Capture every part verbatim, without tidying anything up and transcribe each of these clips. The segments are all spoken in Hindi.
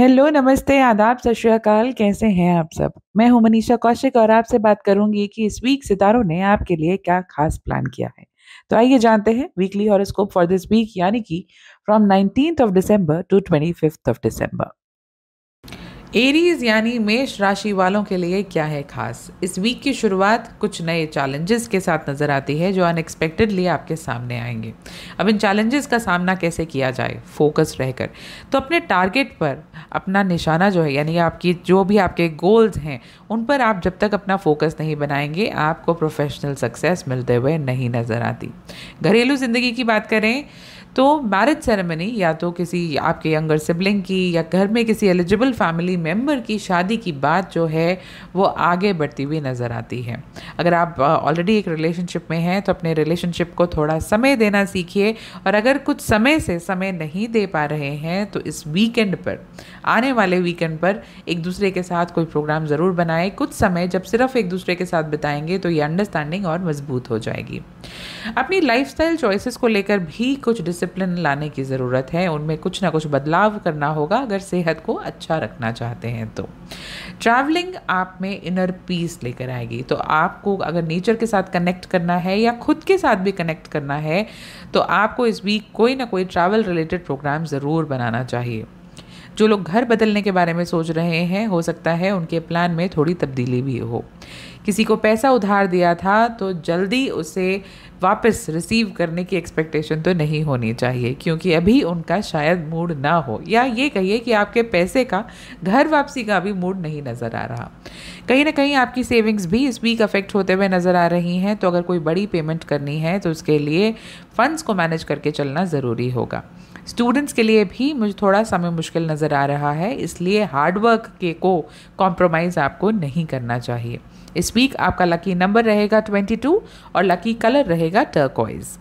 हेलो, नमस्ते, आदाब, सत श्री अकाल। कैसे हैं आप सब? मैं हूं मनीषा कौशिक और आपसे बात करूंगी कि इस वीक सितारों ने आपके लिए क्या खास प्लान किया है। तो आइए जानते हैं weekly horoscope for this week, यानी कि from nineteenth of December to twenty fifth of December. Aries यानी मेष राशि वालों के लिए क्या है खास? इस वीक की शुरुआत कुछ नए चैलेंजेस के साथ नजर आती है जो अनएक्सपेक्टेडली आपके सामने आएंगे। अब इन चैलेंजेस का सामना कैसे किया जाए फोकस रहकर? तो अपने टारगेट पर अपना निशाना जो है, यानी आपकी जो भी आपके गोल्स हैं उन पर आप जब तक अपना फोकस नहीं बनाएंगे आपको प्रोफेशनल सक्सेस मिलते हुए नहीं नज़र आती। घरेलू ज़िंदगी की बात करें तो मैरिज सेरेमनी या तो किसी आपके यंगर सिबलिंग की या घर में किसी एलिजिबल फैमिली मेम्बर की शादी की बात जो है वो आगे बढ़ती हुई नज़र आती है। अगर आप ऑलरेडी एक रिलेशनशिप में हैं तो अपने रिलेशनशिप को थोड़ा समय देना सीखिए, और अगर कुछ समय से समय नहीं दे पा रहे हैं तो इस वीकेंड पर, आने वाले वीकेंड पर एक दूसरे के साथ कोई प्रोग्राम ज़रूर बनाए। कुछ समय जब सिर्फ एक दूसरे के साथ बिताएंगे तो ये अंडरस्टैंडिंग और मजबूत हो जाएगी। अपनी लाइफस्टाइल चॉइसेस को लेकर भी कुछ डिसिप्लिन लाने की ज़रूरत है, उनमें कुछ ना कुछ बदलाव करना होगा अगर सेहत को अच्छा रखना चाहते हैं तो। ट्रैवलिंग आप में इनर पीस लेकर आएगी, तो आपको अगर नेचर के साथ कनेक्ट करना है या खुद के साथ भी कनेक्ट करना है तो आपको इस वीक कोई ना कोई ट्रैवल रिलेटेड प्रोग्राम ज़रूर बनाना चाहिए। जो लोग घर बदलने के बारे में सोच रहे हैं, हो सकता है उनके प्लान में थोड़ी तब्दीली भी हो। किसी को पैसा उधार दिया था तो जल्दी उसे वापस रिसीव करने की एक्सपेक्टेशन तो नहीं होनी चाहिए, क्योंकि अभी उनका शायद मूड ना हो, या ये कहिए कि आपके पैसे का, घर वापसी का भी मूड नहीं नज़र आ रहा। कहीं ना कहीं आपकी सेविंग्स भी इस वीक अफेक्ट होते हुए नज़र आ रही हैं, तो अगर कोई बड़ी पेमेंट करनी है तो उसके लिए फंड्स को मैनेज करके चलना ज़रूरी होगा। स्टूडेंट्स के लिए भी मुझे थोड़ा समय मुश्किल नज़र आ रहा है, इसलिए हार्डवर्क के को कॉम्प्रोमाइज़ आपको नहीं करना चाहिए। इस वीक आपका लकी नंबर रहेगा बाईस और लकी कलर रहेगा टर्कोइज।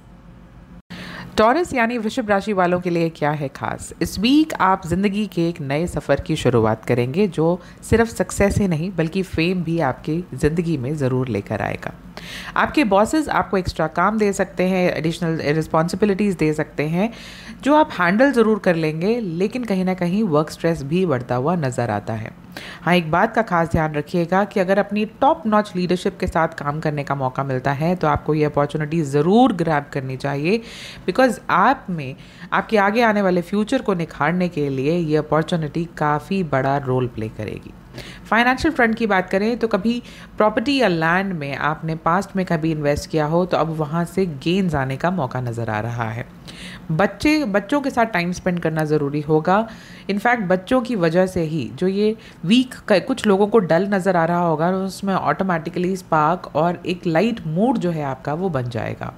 टॉरस यानी वृषभ राशि वालों के लिए क्या है खास? इस वीक आप ज़िंदगी के एक नए सफ़र की शुरुआत करेंगे जो सिर्फ सक्सेस ही नहीं बल्कि फेम भी आपकी ज़िंदगी में ज़रूर लेकर आएगा। आपके बॉसेस आपको एक्स्ट्रा काम दे सकते हैं, एडिशनल रिस्पॉन्सिबिलिटीज़ दे सकते हैं जो आप हैंडल ज़रूर कर लेंगे, लेकिन कहीं ना कहीं वर्क स्ट्रेस भी बढ़ता हुआ नज़र आता है। हाँ, एक बात का खास ध्यान रखिएगा कि अगर अपनी टॉप नॉच लीडरशिप के साथ काम करने का मौका मिलता है तो आपको ये अपॉर्चुनिटी ज़रूर ग्रैब करनी चाहिए, बिकॉज आप में, आपके आगे आने वाले फ्यूचर को निखारने के लिए ये अपॉर्चुनिटी काफ़ी बड़ा रोल प्ले करेगी। फाइनेंशियल फ्रंट की बात करें तो कभी प्रॉपर्टी या लैंड में आपने पास्ट में कभी इन्वेस्ट किया हो तो अब वहाँ से गेन्स आने का मौका नज़र आ रहा है। बच्चे बच्चों के साथ टाइम स्पेंड करना ज़रूरी होगा। इनफैक्ट बच्चों की वजह से ही जो ये वीक कुछ लोगों को डल नज़र आ रहा होगा उसमें ऑटोमेटिकली स्पार्क और एक लाइट मूड जो है आपका वो बन जाएगा।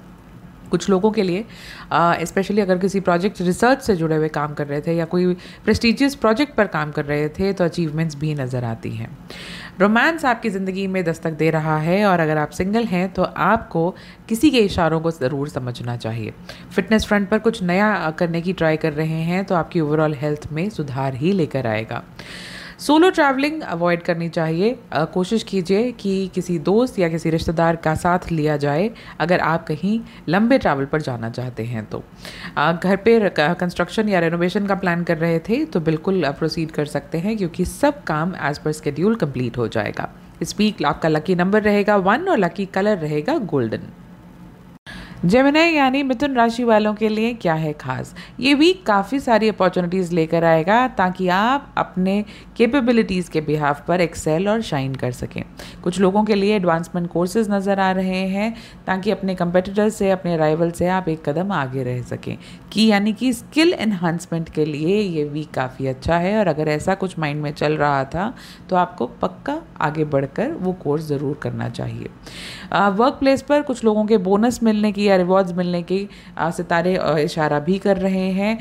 कुछ लोगों के लिए स्पेशली अगर किसी प्रोजेक्ट, रिसर्च से जुड़े हुए काम कर रहे थे या कोई प्रेस्टीजियस प्रोजेक्ट पर काम कर रहे थे तो अचीवमेंट्स भी नज़र आती हैं। रोमांस आपकी ज़िंदगी में दस्तक दे रहा है, और अगर आप सिंगल हैं तो आपको किसी के इशारों को ज़रूर समझना चाहिए। फिटनेस फ्रंट पर कुछ नया करने की ट्राई कर रहे हैं तो आपकी ओवरऑल हेल्थ में सुधार ही लेकर आएगा। सोलो ट्रैवलिंग अवॉइड करनी चाहिए। आ, कोशिश कीजिए कि किसी दोस्त या किसी रिश्तेदार का साथ लिया जाए अगर आप कहीं लंबे ट्रैवल पर जाना चाहते हैं तो। आ, घर पे कंस्ट्रक्शन या रेनोवेशन का प्लान कर रहे थे तो बिल्कुल प्रोसीड कर सकते हैं, क्योंकि सब काम एज पर स्केड्यूल कंप्लीट हो जाएगा। इस वीक आपका लकी नंबर रहेगा वन और लकी कलर रहेगा गोल्डन। जेमिनाई यानी मिथुन राशि वालों के लिए क्या है खास? ये वीक काफ़ी सारी अपॉर्चुनिटीज़ लेकर आएगा ताकि आप अपने कैपेबिलिटीज़ के बिहाफ पर एक्सेल और शाइन कर सकें। कुछ लोगों के लिए एडवांसमेंट कोर्सेज नज़र आ रहे हैं ताकि अपने कंपेटिटर्स से, अपने राइवल से आप एक कदम आगे रह सकें, कि यानी कि स्किल एनहांसमेंट के लिए ये वीक काफ़ी अच्छा है। और अगर ऐसा कुछ माइंड में चल रहा था तो आपको पक्का आगे बढ़कर वो कोर्स ज़रूर करना चाहिए। वर्क प्लेस पर कुछ लोगों के बोनस मिलने की, रिवॉर्ड्स मिलने के सितारे इशारा भी कर रहे हैं।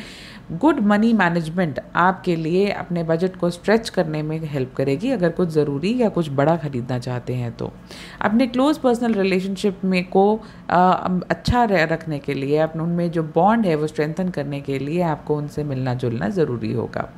गुड मनी मैनेजमेंट आपके लिए अपने बजट को स्ट्रेच करने में हेल्प करेगी अगर कुछ ज़रूरी या कुछ बड़ा खरीदना चाहते हैं तो। अपने क्लोज पर्सनल रिलेशनशिप में को आ, अच्छा रखने के लिए, अपने उनमें जो बॉन्ड है वो स्ट्रेंथन करने के लिए आपको उनसे मिलना जुलना ज़रूरी होगा।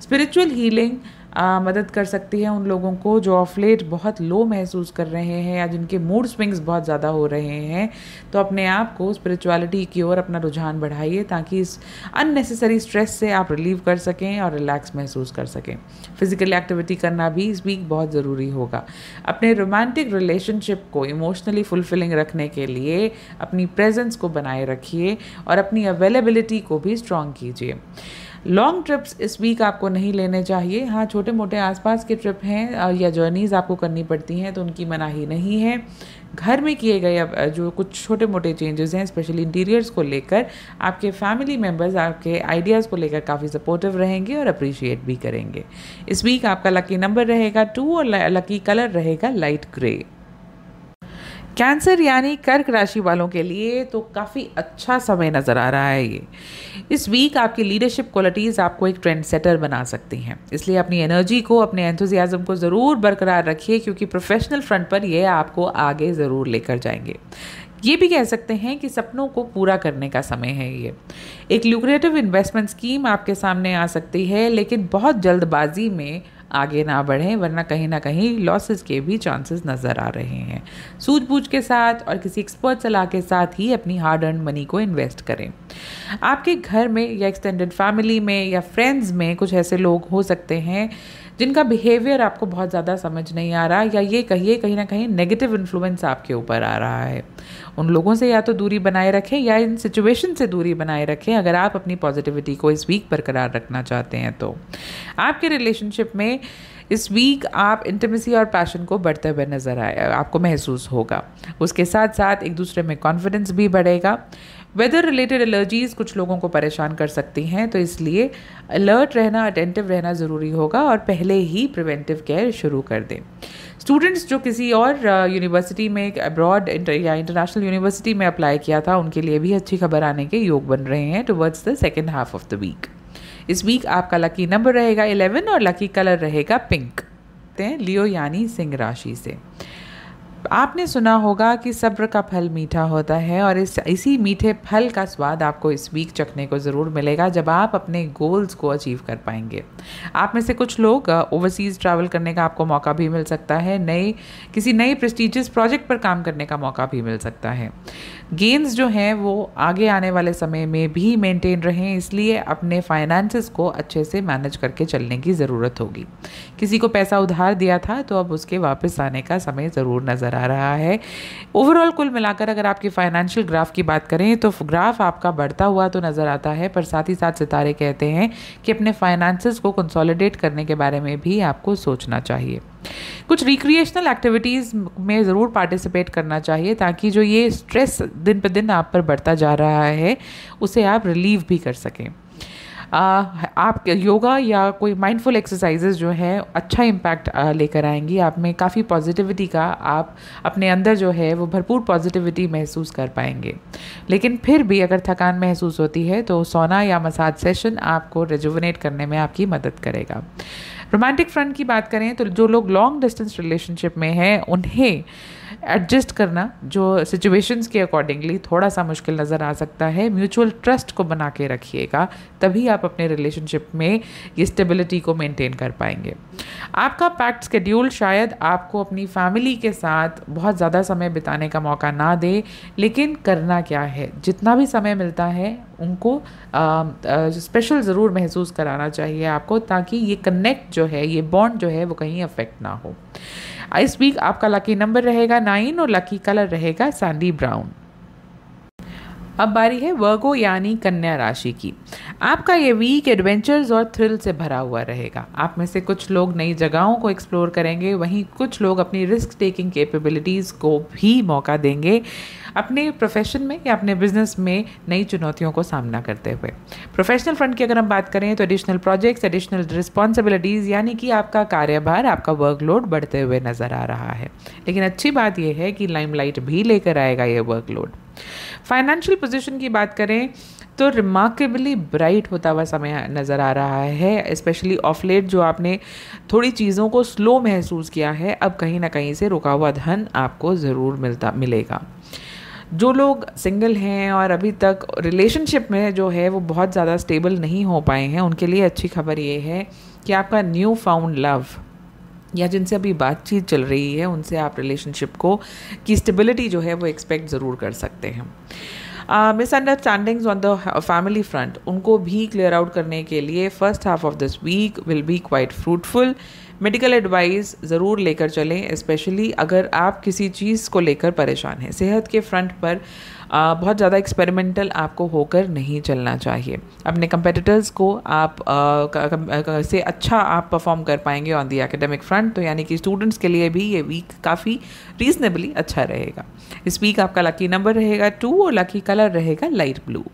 स्पिरिचुअल हीलिंग आ, मदद कर सकती है उन लोगों को जो ऑफ लेट बहुत लो महसूस कर रहे हैं या जिनके मूड स्विंग्स बहुत ज़्यादा हो रहे हैं। तो अपने आप को स्पिरिचुअलिटी की ओर अपना रुझान बढ़ाइए ताकि इस अननेसेसरी स्ट्रेस से आप रिलीव कर सकें और रिलैक्स महसूस कर सकें। फिजिकल एक्टिविटी करना भी इस वीक बहुत ज़रूरी होगा। अपने रोमांटिक रिलेशनशिप को इमोशनली फुलफिलिंग रखने के लिए अपनी प्रेजेंस को बनाए रखिए और अपनी अवेलेबिलिटी को भी स्ट्रांग कीजिए। लॉन्ग ट्रिप्स इस वीक आपको नहीं लेने चाहिए। हाँ, छोटे मोटे आसपास के ट्रिप हैं या जर्नीज़ आपको करनी पड़ती हैं तो उनकी मनाही नहीं है। घर में किए गए जो कुछ छोटे मोटे चेंजेस हैं, स्पेशली इंटीरियर्स को लेकर, आपके फैमिली मेम्बर्स आपके आइडियाज़ को लेकर काफ़ी सपोर्टिव रहेंगे और अप्रिशिएट भी करेंगे। इस वीक आपका लकी नंबर रहेगा टू और लकी कलर रहेगा लाइट ग्रे। कैंसर यानी कर्क राशि वालों के लिए तो काफ़ी अच्छा समय नज़र आ रहा है ये। इस वीक आपकी लीडरशिप क्वालिटीज़ आपको एक ट्रेंड सेटर बना सकती हैं, इसलिए अपनी एनर्जी को, अपने एंथुजियाज्म को ज़रूर बरकरार रखिए क्योंकि प्रोफेशनल फ्रंट पर ये आपको आगे ज़रूर लेकर जाएंगे। ये भी कह सकते हैं कि सपनों को पूरा करने का समय है ये। एक ल्यूक्रेटिव इन्वेस्टमेंट स्कीम आपके सामने आ सकती है, लेकिन बहुत जल्दबाजी में आगे ना बढ़ें वरना कहीं ना कहीं लॉसेस के भी चांसेस नज़र आ रहे हैं। सूझबूझ के साथ और किसी एक्सपर्ट सलाह के साथ ही अपनी हार्ड अर्न मनी को इन्वेस्ट करें। आपके घर में या एक्सटेंडेड फैमिली में या फ्रेंड्स में कुछ ऐसे लोग हो सकते हैं जिनका बिहेवियर आपको बहुत ज़्यादा समझ नहीं आ रहा, या ये कहिए कहीं ना कहीं नेगेटिव इन्फ्लुएंस आपके ऊपर आ रहा है। उन लोगों से या तो दूरी बनाए रखें या इन सिचुएशन से दूरी बनाए रखें अगर आप अपनी पॉजिटिविटी को इस वीक बरकरार रखना चाहते हैं। तो आपके रिलेशनशिप में इस वीक आप इंटिमेसी और पैशन को बढ़ते हुए नजर आए आपको महसूस होगा। उसके साथ साथ एक दूसरे में कॉन्फिडेंस भी बढ़ेगा। वेदर रिलेटेड एलर्जीज़ कुछ लोगों को परेशान कर सकती हैं, तो इसलिए अलर्ट रहना, अटेंटिव रहना ज़रूरी होगा और पहले ही प्रिवेंटिव केयर शुरू कर दें। स्टूडेंट्स जो किसी और यूनिवर्सिटी में अब्रॉड इंटर, या इंटरनेशनल यूनिवर्सिटी में अप्लाई किया था, उनके लिए भी अच्छी खबर आने के योग बन रहे हैं towards the second half of the week. इस वीक आपका लकी नंबर रहेगा इलेवन और लकी कलर रहेगा पिंक। लियो यानी सिंह राशि से आपने सुना होगा कि सब्र का फल मीठा होता है और इस इसी मीठे फल का स्वाद आपको इस वीक चखने को ज़रूर मिलेगा जब आप अपने गोल्स को अचीव कर पाएंगे। आप में से कुछ लोग ओवरसीज़ ट्रैवल करने का आपको मौका भी मिल सकता है, नए किसी नए प्रेस्टीजियस प्रोजेक्ट पर काम करने का मौका भी मिल सकता है। गेंस जो हैं वो आगे आने वाले समय में भी मेंटेन रहें, इसलिए अपने फाइनेंसेस को अच्छे से मैनेज करके चलने की ज़रूरत होगी। किसी को पैसा उधार दिया था तो अब उसके वापस आने का समय ज़रूर नज़र आ रहा है। ओवरऑल कुल मिलाकर अगर आपकी फाइनेंशियल ग्राफ की बात करें तो ग्राफ आपका बढ़ता हुआ तो नज़र आता है, पर साथ ही साथ सितारे कहते हैं कि अपने फाइनेंसेस को कंसोलिडेट करने के बारे में भी आपको सोचना चाहिए। कुछ रिक्रिएशनल एक्टिविटीज़ में ज़रूर पार्टिसिपेट करना चाहिए ताकि जो ये स्ट्रेस दिन पर दिन आप पर बढ़ता जा रहा है उसे आप रिलीव भी कर सकें। आ, आप योगा या कोई माइंडफुल एक्सरसाइजेज़ जो है अच्छा इम्पैक्ट लेकर आएंगी। आप में काफ़ी पॉजिटिविटी का, आप अपने अंदर जो है वो भरपूर पॉजिटिविटी महसूस कर पाएंगे। लेकिन फिर भी अगर थकान महसूस होती है तो सोना या मसाज सेशन आपको रेजुवनेट करने में आपकी मदद करेगा। रोमांटिक फ्रंट की बात करें तो जो लोग लॉन्ग डिस्टेंस रिलेशनशिप में हैं उन्हें एडजस्ट करना जो सिचुएशंस के अकॉर्डिंगली थोड़ा सा मुश्किल नज़र आ सकता है। म्यूचुअल ट्रस्ट को बना के रखिएगा, तभी आप अपने रिलेशनशिप में ये स्टेबिलिटी को मेंटेन कर पाएंगे। आपका पैक्ड शेड्यूल शायद आपको अपनी फैमिली के साथ बहुत ज़्यादा समय बिताने का मौका ना दे, लेकिन करना क्या है, जितना भी समय मिलता है उनको स्पेशल ज़रूर महसूस कराना चाहिए आपको, ताकि ये कनेक्ट जो है, ये बॉन्ड जो है वो कहीं अफेक्ट ना हो। इस वीक आपका लकी नंबर रहेगा नाइन और लकी कलर रहेगा सैंडी ब्राउन। अब बारी है वर्गो यानी कन्या राशि की। आपका ये वीक एडवेंचर्स और थ्रिल से भरा हुआ रहेगा। आप में से कुछ लोग नई जगहों को एक्सप्लोर करेंगे, वहीं कुछ लोग अपनी रिस्क टेकिंग कैपेबिलिटीज़ को भी मौका देंगे अपने प्रोफेशन में या अपने बिजनेस में नई चुनौतियों को सामना करते हुए। प्रोफेशनल फ्रंट की अगर हम बात करें तो एडिशनल प्रोजेक्ट्स, एडिशनल रिस्पॉन्सिबिलिटीज़ यानी कि आपका कार्यभार, आपका वर्कलोड बढ़ते हुए नज़र आ रहा है। लेकिन अच्छी बात यह है कि लाइमलाइट भी लेकर आएगा ये वर्कलोड। फाइनेंशियल पोजीशन की बात करें तो रिमार्केबली ब्राइट होता हुआ समय नज़र आ रहा है। स्पेशली ऑफ लेट जो आपने थोड़ी चीज़ों को स्लो महसूस किया है, अब कहीं ना कहीं से रुका हुआ धन आपको ज़रूर मिलता मिलेगा। जो लोग सिंगल हैं और अभी तक रिलेशनशिप में जो है वो बहुत ज़्यादा स्टेबल नहीं हो पाए हैं, उनके लिए अच्छी खबर ये है कि आपका न्यू फाउंड लव या जिनसे अभी बातचीत चल रही है उनसे आप रिलेशनशिप को की स्टेबिलिटी जो है वो एक्सपेक्ट ज़रूर कर सकते हैं। Misunderstandings on the family front, उनको भी क्लियर आउट करने के लिए first half of this week will be quite fruitful. Medical advice ज़रूर लेकर चलें, स्पेशली अगर आप किसी चीज़ को लेकर परेशान हैं। सेहत के फ्रंट पर आ, बहुत ज़्यादा एक्सपेरिमेंटल आपको होकर नहीं चलना चाहिए। अपने कंपेटिटर्स को आप आ, क, क, क, से अच्छा आप परफॉर्म कर पाएंगे ऑन दी एकेडमिक फ्रंट, तो यानी कि स्टूडेंट्स के लिए भी ये वीक काफ़ी रीजनेबली अच्छा रहेगा। इस वीक आपका लकी नंबर रहेगा टू और लकी कलर रहेगा लाइट ब्लू।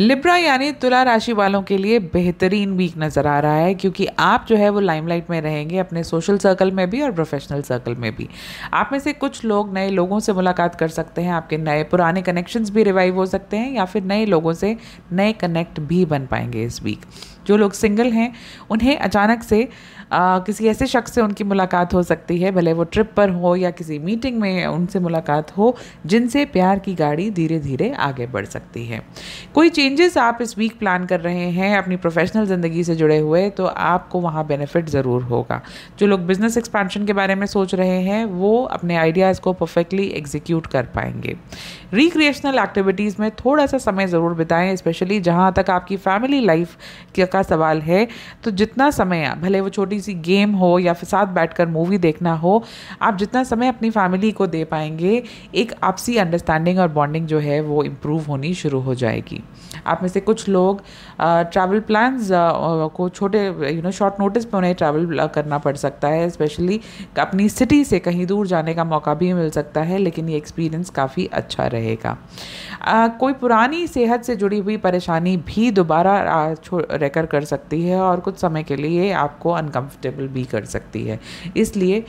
लिब्रा यानी तुला राशि वालों के लिए बेहतरीन वीक नज़र आ रहा है, क्योंकि आप जो है वो लाइमलाइट में रहेंगे अपने सोशल सर्कल में भी और प्रोफेशनल सर्कल में भी। आप में से कुछ लोग नए लोगों से मुलाकात कर सकते हैं, आपके नए पुराने कनेक्शंस भी रिवाइव हो सकते हैं या फिर नए लोगों से नए कनेक्ट भी बन पाएंगे इस वीक। जो लोग सिंगल हैं उन्हें अचानक से आ, किसी ऐसे शख्स से उनकी मुलाकात हो सकती है, भले वो ट्रिप पर हो या किसी मीटिंग में उनसे मुलाकात हो, जिनसे प्यार की गाड़ी धीरे धीरे आगे बढ़ सकती है। कोई चेंजेस आप इस वीक प्लान कर रहे हैं अपनी प्रोफेशनल ज़िंदगी से जुड़े हुए, तो आपको वहाँ बेनिफिट ज़रूर होगा। जो लोग बिजनेस एक्सपेंशन के बारे में सोच रहे हैं वो अपने आइडियाज़ को परफेक्टली एग्जीक्यूट कर पाएंगे। रिक्रिएशनल एक्टिविटीज़ में थोड़ा सा समय ज़रूर बिताएं, स्पेशली जहाँ तक आपकी फैमिली लाइफ का सवाल है, तो जितना समय, भले वो छोटी सी गेम हो या फिर साथ बैठकर मूवी देखना हो, आप जितना समय अपनी फैमिली को दे पाएंगे, एक आपसी अंडरस्टैंडिंग और बॉन्डिंग जो है वो इम्प्रूव होनी शुरू हो जाएगी। आप में से कुछ लोग ट्रैवल प्लान्स को छोटे यू नो शॉर्ट नोटिस पे उन्हें ट्रैवल करना पड़ सकता है, स्पेशली अपनी सिटी से कहीं दूर जाने का मौका भी मिल सकता है, लेकिन ये एक्सपीरियंस काफ़ी अच्छा रहेगा। uh, कोई पुरानी सेहत से जुड़ी हुई परेशानी भी दोबारा रेकर कर सकती है और कुछ समय के लिए आपको अनकंफर्टेबल भी कर सकती है, इसलिए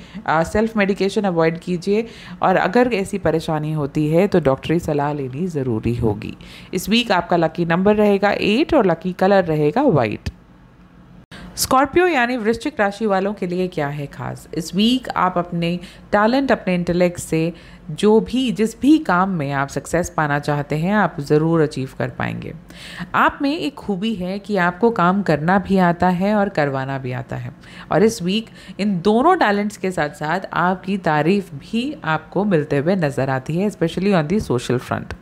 सेल्फ मेडिकेशन अवॉइड कीजिए और अगर ऐसी परेशानी होती है तो डॉक्टरी सलाह लेनी ज़रूरी होगी। इस वीक आपका लकी नंबर रहेगा एट और लकी कलर रहेगा वाइट। स्कॉर्पियो यानी वृश्चिक राशि वालों के लिए क्या है खास इस वीक? आप अपने टैलेंट, अपने इंटेलेक्ट से जो भी जिस भी काम में आप सक्सेस पाना चाहते हैं आप ज़रूर अचीव कर पाएंगे। आप में एक खूबी है कि आपको काम करना भी आता है और करवाना भी आता है, और इस वीक इन दोनों टैलेंट्स के साथ साथ आपकी तारीफ भी आपको मिलते हुए नज़र आती है, specially on the social front.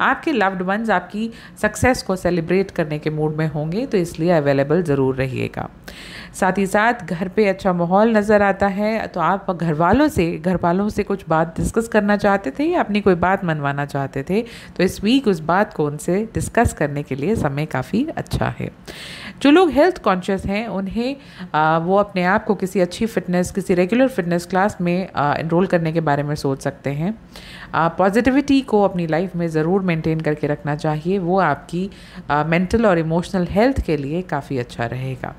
आपके लव्ड वंस आपकी सक्सेस को सेलिब्रेट करने के मूड में होंगे, तो इसलिए अवेलेबल ज़रूर रहिएगा। साथ ही साथ घर पे अच्छा माहौल नज़र आता है, तो आप घर वालों से घर वालों से कुछ बात डिस्कस करना चाहते थे या अपनी कोई बात मनवाना चाहते थे, तो इस वीक उस बात को उनसे डिस्कस करने के लिए समय काफ़ी अच्छा है। जो लोग हेल्थ कॉन्शियस हैं उन्हें आ, वो अपने आप को किसी अच्छी फिटनेस, किसी रेगुलर फिटनेस क्लास में एनरोल करने के बारे में सोच सकते हैं। पॉजिटिविटी को अपनी लाइफ में ज़रूर मेंटेन करके रखना चाहिए, वो आपकी मेंटल और इमोशनल हेल्थ के लिए काफ़ी अच्छा रहेगा।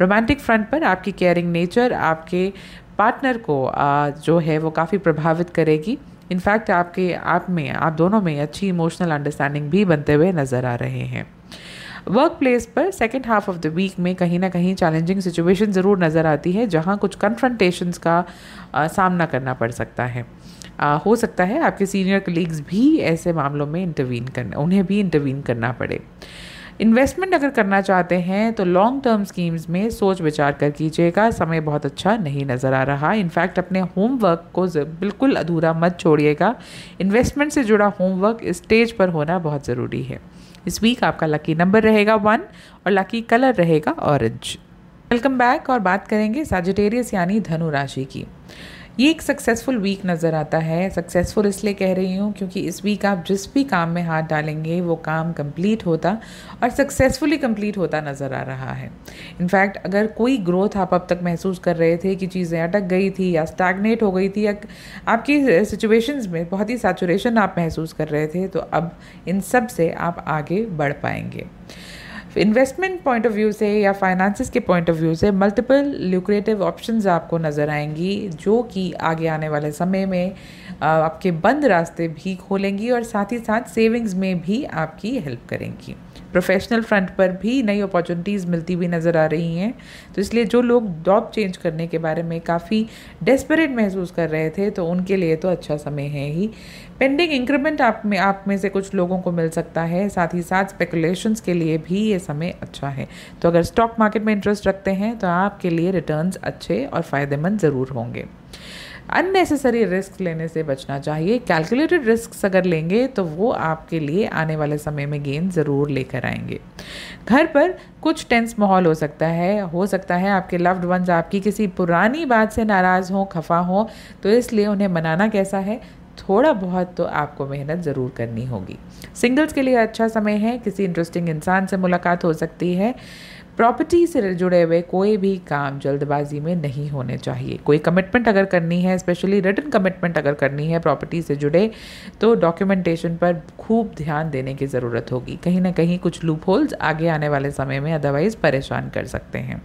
रोमांटिक फ्रंट पर आपकी केयरिंग नेचर आपके पार्टनर को आ, जो है वो काफ़ी प्रभावित करेगी। इनफैक्ट आपके आप में आप दोनों में अच्छी इमोशनल अंडरस्टैंडिंग भी बनते हुए नज़र आ रहे हैं। वर्क प्लेस पर second half of the week में कहीं ना कहीं चैलेंजिंग सिचुएशन ज़रूर नज़र आती है, जहां कुछ कन्फ्रंटेशंस का आ, सामना करना पड़ सकता है। आ, हो सकता है आपके सीनियर कलीग्स भी ऐसे मामलों में इंटरवीन करना उन्हें भी इंटरवीन करना पड़े। इन्वेस्टमेंट अगर करना चाहते हैं तो लॉन्ग टर्म स्कीम्स में सोच विचार कर कीजिएगा, समय बहुत अच्छा नहीं नज़र आ रहा। इनफैक्ट अपने होमवर्क को बिल्कुल अधूरा मत छोड़िएगा, इन्वेस्टमेंट से जुड़ा होमवर्क स्टेज पर होना बहुत ज़रूरी है। इस वीक आपका लकी नंबर रहेगा वन और लकी कलर रहेगा ऑरेंज। वेलकम बैक और बात करेंगे सैजिटेरियस यानी धनु राशि की। ये एक सक्सेसफुल वीक नज़र आता है। सक्सेसफुल इसलिए कह रही हूँ क्योंकि इस वीक आप जिस भी काम में हाथ डालेंगे वो काम कंप्लीट होता और सक्सेसफुली कंप्लीट होता नज़र आ रहा है। इनफैक्ट अगर कोई ग्रोथ आप अब तक महसूस कर रहे थे कि चीज़ें अटक गई थी या स्टैग्नेट हो गई थी या आपकी सिचुएशंस में बहुत ही सैचुरेशन आप महसूस कर रहे थे, तो अब इन सब से आप आगे बढ़ पाएंगे। इन्वेस्टमेंट पॉइंट ऑफ व्यू से या फाइनेंसिस के पॉइंट ऑफ व्यू से मल्टीपल ल्यूक्रेटिव ऑप्शंस आपको नज़र आएंगी, जो कि आगे आने वाले समय में आपके बंद रास्ते भी खोलेंगी और साथ ही साथ सेविंग्स में भी आपकी हेल्प करेंगी। प्रोफेशनल फ्रंट पर भी नई अपॉर्चुनिटीज़ मिलती हुई नज़र आ रही हैं, तो इसलिए जो लोग जॉब चेंज करने के बारे में काफ़ी डेस्परेट महसूस कर रहे थे तो उनके लिए तो अच्छा समय है ही। पेंडिंग इंक्रीमेंट आप में आप में से कुछ लोगों को मिल सकता है, साथ ही साथ स्पेकुलेशंस के लिए भी ये समय अच्छा है। तो अगर स्टॉक मार्केट में इंटरेस्ट रखते हैं तो आपके लिए रिटर्न्स अच्छे और फ़ायदेमंद ज़रूर होंगे। अननेसेसरी रिस्क लेने से बचना चाहिए। कैलकुलेटेड रिस्क अगर लेंगे तो वो आपके लिए आने वाले समय में गेन ज़रूर लेकर आएंगे। घर पर कुछ टेंस माहौल हो सकता है, हो सकता है आपके लव्ड वंस आपकी किसी पुरानी बात से नाराज़ हों, खफा हों, तो इसलिए उन्हें मनाना कैसा है, थोड़ा बहुत तो आपको मेहनत ज़रूर करनी होगी। सिंगल्स के लिए अच्छा समय है, किसी इंटरेस्टिंग इंसान से मुलाकात हो सकती है। प्रॉपर्टी से जुड़े हुए कोई भी काम जल्दबाजी में नहीं होने चाहिए। कोई कमिटमेंट अगर करनी है, स्पेशली रिटन कमिटमेंट अगर करनी है प्रॉपर्टी से जुड़े, तो डॉक्यूमेंटेशन पर खूब ध्यान देने की ज़रूरत होगी। कहीं ना कहीं कुछ लूप होल्स आगे आने वाले समय में अदरवाइज़ परेशान कर सकते हैं।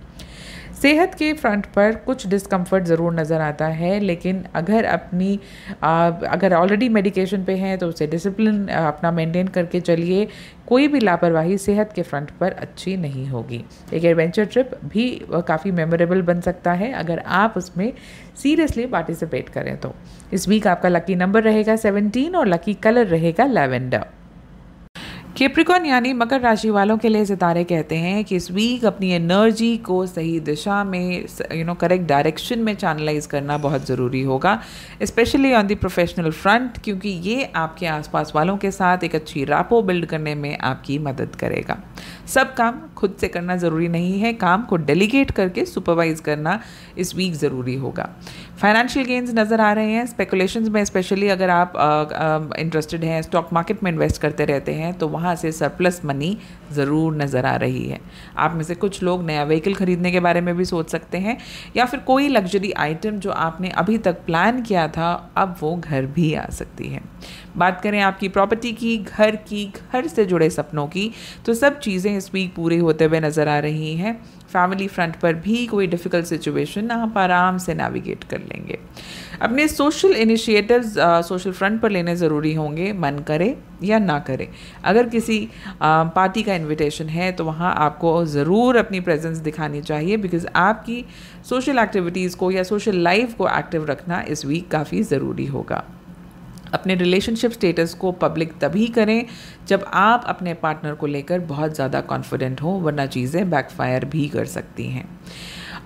सेहत के फ्रंट पर कुछ डिस्कम्फर्ट ज़रूर नज़र आता है, लेकिन अगर अपनी आ, अगर ऑलरेडी मेडिकेशन पे हैं तो उसे डिसिप्लिन अपना मेंटेन करके चलिए। कोई भी लापरवाही सेहत के फ्रंट पर अच्छी नहीं होगी। एक एडवेंचर ट्रिप भी काफ़ी मेमोरेबल बन सकता है अगर आप उसमें सीरियसली पार्टिसिपेट करें तो। इस वीक आपका लकी नंबर रहेगा सेवनटीन और लकी कलर रहेगा लैवेंडर। कैप्रिकॉर्न यानी मकर राशि वालों के लिए सितारे कहते हैं कि इस वीक अपनी एनर्जी को सही दिशा में, यू नो, करेक्ट डायरेक्शन में चैनलाइज करना बहुत ज़रूरी होगा, specially on the professional front, क्योंकि ये आपके आसपास वालों के साथ एक अच्छी रैपो बिल्ड करने में आपकी मदद करेगा। सब काम खुद से करना ज़रूरी नहीं है, काम को डेलीगेट करके सुपरवाइज करना इस वीक ज़रूरी होगा। फाइनेंशियल गेंस नज़र आ रहे हैं। स्पेकुलेशंस में स्पेशली अगर आप इंटरेस्टेड हैं, स्टॉक मार्केट में इन्वेस्ट करते रहते हैं, तो वहाँ से सरप्लस मनी ज़रूर नज़र आ रही है। आप में से कुछ लोग नया व्हीकल ख़रीदने के बारे में भी सोच सकते हैं, या फिर कोई लग्जरी आइटम जो आपने अभी तक प्लान किया था अब वो घर भी आ सकती है। बात करें आपकी प्रॉपर्टी की, घर की, घर से जुड़े सपनों की, तो सब चीज़ें इस वीक पूरी होते हुए नज़र आ रही हैं। फैमिली फ्रंट पर भी कोई डिफ़िकल्ट सिचुएशन आप आराम से नेविगेट कर लेंगे। अपने सोशल इनिशिएटिव्स सोशल फ्रंट पर लेने ज़रूरी होंगे, मन करे या ना करे। अगर किसी पार्टी का इनविटेशन है तो वहाँ आपको ज़रूर अपनी प्रेजेंस दिखानी चाहिए, बिकॉज आपकी सोशल एक्टिविटीज़ को या सोशल लाइफ को एक्टिव रखना इस वीक काफ़ी ज़रूरी होगा। अपने रिलेशनशिप स्टेटस को पब्लिक तभी करें जब आप अपने पार्टनर को लेकर बहुत ज़्यादा कॉन्फिडेंट हो, वरना चीज़ें बैकफायर भी कर सकती हैं।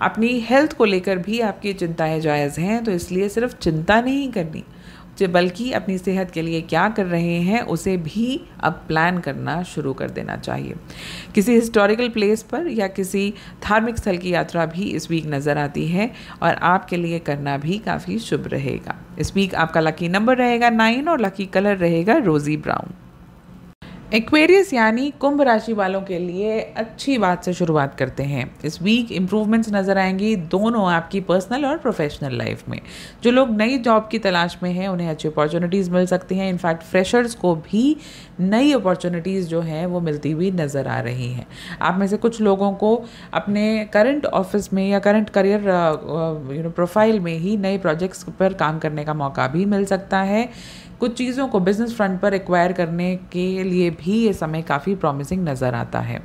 अपनी हेल्थ को लेकर भी आपकी चिंताएं जायज़ हैं, तो इसलिए सिर्फ चिंता नहीं करनी, बल्कि अपनी सेहत के लिए क्या कर रहे हैं उसे भी अब प्लान करना शुरू कर देना चाहिए। किसी हिस्टोरिकल प्लेस पर या किसी धार्मिक स्थल की यात्रा भी इस वीक नज़र आती है और आपके लिए करना भी काफ़ी शुभ रहेगा। इस वीक आपका लकी नंबर रहेगा नाइन और लकी कलर रहेगा रोज़ी ब्राउन। एक्वेरियस यानी कुंभ राशि वालों के लिए अच्छी बात से शुरुआत करते हैं। इस वीक इम्प्रूवमेंट्स नज़र आएंगी दोनों आपकी पर्सनल और प्रोफेशनल लाइफ में। जो लोग नई जॉब की तलाश में हैं उन्हें अच्छी अपॉर्चुनिटीज़ मिल सकती हैं। इनफैक्ट फ्रेशर्स को भी नई अपॉर्चुनिटीज़ जो हैं वो मिलती हुई नज़र आ रही हैं। आप में से कुछ लोगों को अपने करंट ऑफिस में या current career you know profile में ही नए प्रोजेक्ट्स पर काम करने का मौका भी मिल सकता है। कुछ चीज़ों को बिजनेस फ्रंट पर एक्वायर करने के लिए भी ये समय काफ़ी प्रॉमिसिंग नज़र आता है।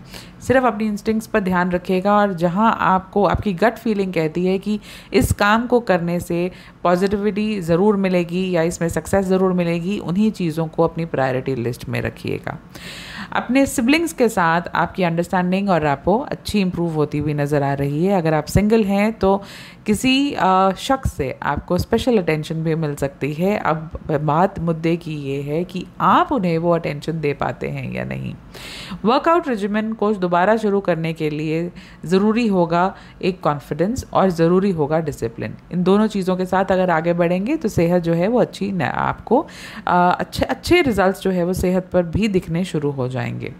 सिर्फ अपनी इंस्टिंक्ट्स पर ध्यान रखिएगा, और जहां आपको आपकी गट फीलिंग कहती है कि इस काम को करने से पॉजिटिविटी ज़रूर मिलेगी या इसमें सक्सेस ज़रूर मिलेगी, उन्हीं चीज़ों को अपनी प्रायोरिटी लिस्ट में रखिएगा। अपने सिबलिंग्स के साथ आपकी अंडरस्टैंडिंग और रैपो अच्छी इंप्रूव होती हुई नज़र आ रही है। अगर आप सिंगल हैं तो किसी शख्स से आपको स्पेशल अटेंशन भी मिल सकती है। अब बात मुद्दे की ये है कि आप उन्हें वो अटेंशन दे पाते हैं या नहीं। वर्कआउट रेजिमेंट को दोबारा शुरू करने के लिए ज़रूरी होगा एक कॉन्फिडेंस और ज़रूरी होगा डिसिप्लिन। इन दोनों चीज़ों के साथ अगर आगे बढ़ेंगे तो सेहत जो है वो अच्छी न, आपको आ, अच्छे अच्छे रिजल्ट्स जो है वो सेहत पर भी दिखने शुरू हो जाएंगे।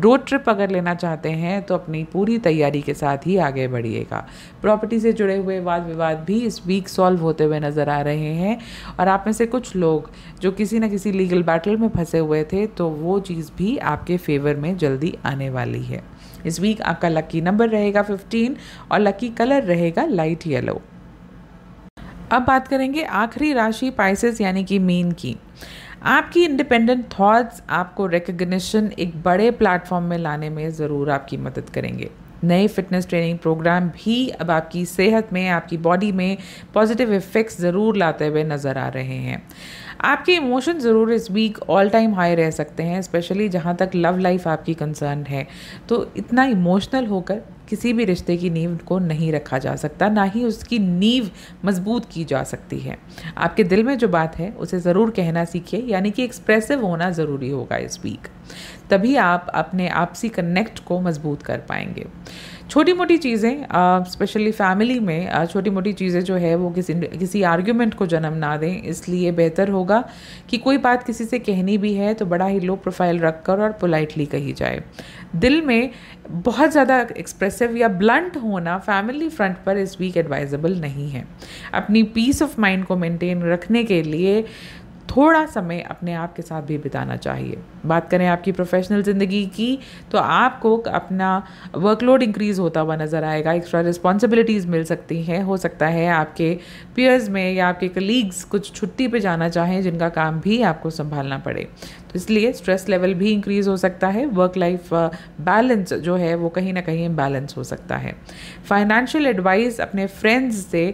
रोड ट्रिप अगर लेना चाहते हैं तो अपनी पूरी तैयारी के साथ ही आगे बढ़िएगा। प्रॉपर्टी से जुड़े हुए वाद विवाद भी इस वीक सॉल्व होते हुए नज़र आ रहे हैं, और आप में से कुछ लोग जो किसी न किसी लीगल बैटल में फंसे हुए थे तो वो चीज़ भी आपके फेवर में जल्दी आने वाली है। इस वीक आपका लकी नंबर रहेगा फिफ्टीन और लकी कलर रहेगा लाइट येलो। अब बात करेंगे आखिरी राशि पाइसेस यानी कि मीन की। आपकी इंडिपेंडेंट थॉट्स आपको रिकग्निशन एक बड़े प्लेटफॉर्म में लाने में ज़रूर आपकी मदद करेंगे। नए फिटनेस ट्रेनिंग प्रोग्राम भी अब आपकी सेहत में, आपकी बॉडी में पॉजिटिव इफेक्ट्स ज़रूर लाते हुए नज़र आ रहे हैं। आपके इमोशन ज़रूर इस वीक ऑल टाइम हाई रह सकते हैं, स्पेशली जहाँ तक लव लाइफ आपकी कंसर्न है। तो इतना इमोशनल होकर किसी भी रिश्ते की नींव को नहीं रखा जा सकता, ना ही उसकी नींव मजबूत की जा सकती है। आपके दिल में जो बात है उसे ज़रूर कहना सीखिए, यानी कि एक्सप्रेसिव होना ज़रूरी होगा इस वीक, तभी आप अपने आपसी कनेक्ट को मजबूत कर पाएंगे। छोटी मोटी चीज़ें, स्पेशली फैमिली में छोटी मोटी चीज़ें जो है वो किसी किसी आर्ग्यूमेंट को जन्म ना दें, इसलिए बेहतर होगा कि कोई बात किसी से कहनी भी है तो बड़ा ही लो प्रोफाइल रखकर और पोलाइटली कही जाए। दिल में बहुत ज़्यादा एक्सप्रेसिव या ब्लंट होना फैमिली फ्रंट पर इस वीक एडवाइजेबल नहीं है। अपनी पीस ऑफ माइंड को मेंटेन रखने के लिए थोड़ा समय अपने आप के साथ भी बिताना चाहिए। बात करें आपकी प्रोफेशनल ज़िंदगी की, तो आपको अपना वर्कलोड इंक्रीज़ होता हुआ नज़र आएगा। एक्स्ट्रा रिस्पॉन्सिबिलिटीज़ मिल सकती हैं। हो सकता है आपके पीयर्स में या आपके कलीग्स कुछ छुट्टी पे जाना चाहें, जिनका काम भी आपको संभालना पड़े, तो इसलिए स्ट्रेस लेवल भी इंक्रीज़ हो सकता है। वर्क लाइफ बैलेंस जो है वो कहीं ना कहीं इम्बैलेंस हो सकता है। फाइनेंशियल एडवाइस अपने फ्रेंड्स से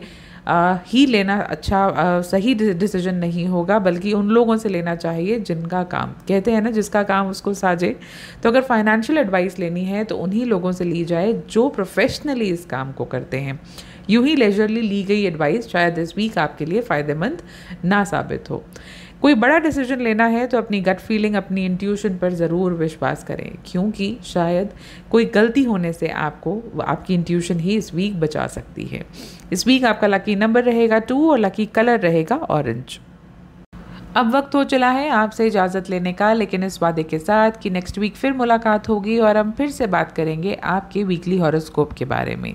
आ, ही लेना अच्छा आ, सही डिसीजन नहीं होगा, बल्कि उन लोगों से लेना चाहिए जिनका काम, कहते हैं ना, जिसका काम उसको साझे। तो अगर फाइनेंशियल एडवाइस लेनी है तो उन्हीं लोगों से ली जाए जो प्रोफेशनली इस काम को करते हैं। यूं ही लेजरली ली गई एडवाइस शायद इस वीक आपके लिए फ़ायदेमंद ना साबित हो। कोई बड़ा डिसीजन लेना है तो अपनी गट फीलिंग, अपनी इंट्यूशन पर ज़रूर विश्वास करें, क्योंकि शायद कोई गलती होने से आपको आपकी इंट्यूशन ही इस वीक बचा सकती है। इस वीक आपका लकी नंबर रहेगा टू और लकी कलर रहेगा ऑरेंज। अब वक्त हो चला है आपसे इजाज़त लेने का, लेकिन इस वादे के साथ कि नेक्स्ट वीक फिर मुलाकात होगी और हम फिर से बात करेंगे आपके वीकली हॉरोस्कोप के बारे में।